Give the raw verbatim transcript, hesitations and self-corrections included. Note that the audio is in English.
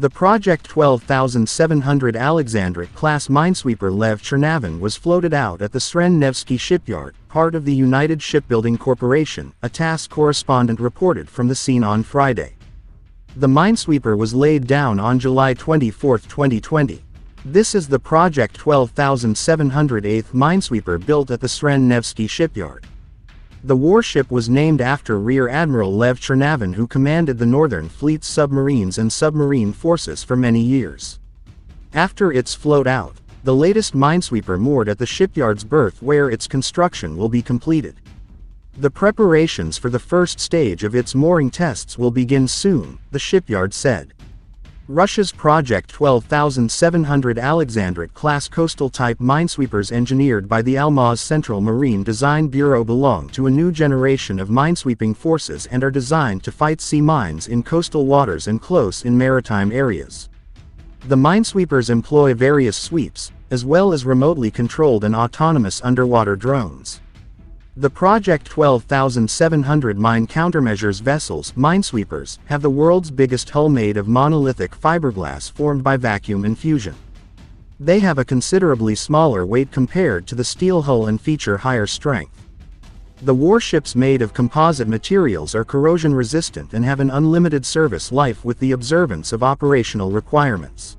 The Project twelve thousand seven hundred Alexandrit-class minesweeper Lev Chernavin was floated out at the Sredne-Nevsky Shipyard, part of the United Shipbuilding Corporation, a TASS correspondent reported from the scene on Friday. The minesweeper was laid down on July twenty-fourth twenty twenty. This is the Project twelve thousand seven hundred eighth minesweeper built at the Sredne-Nevsky Shipyard. The warship was named after Rear Admiral Lev Chernavin, who commanded the Northern Fleet's submarines and submarine forces for many years. After its float out, the latest minesweeper moored at the shipyard's berth, where its construction will be completed. The preparations for the first stage of its mooring tests will begin soon, the shipyard said. Russia's Project twelve thousand seven hundred Alexandrit-class coastal-type minesweepers engineered by the Almaz Central Marine Design Bureau belong to a new generation of minesweeping forces and are designed to fight sea mines in coastal waters and close in maritime areas. The minesweepers employ various sweeps, as well as remotely controlled and autonomous underwater drones. The Project twelve thousand seven hundred mine countermeasures vessels, minesweepers, have the world's biggest hull made of monolithic fiberglass formed by vacuum infusion. They have a considerably smaller weight compared to the steel hull and feature higher strength. The warships made of composite materials are corrosion resistant and have an unlimited service life with the observance of operational requirements.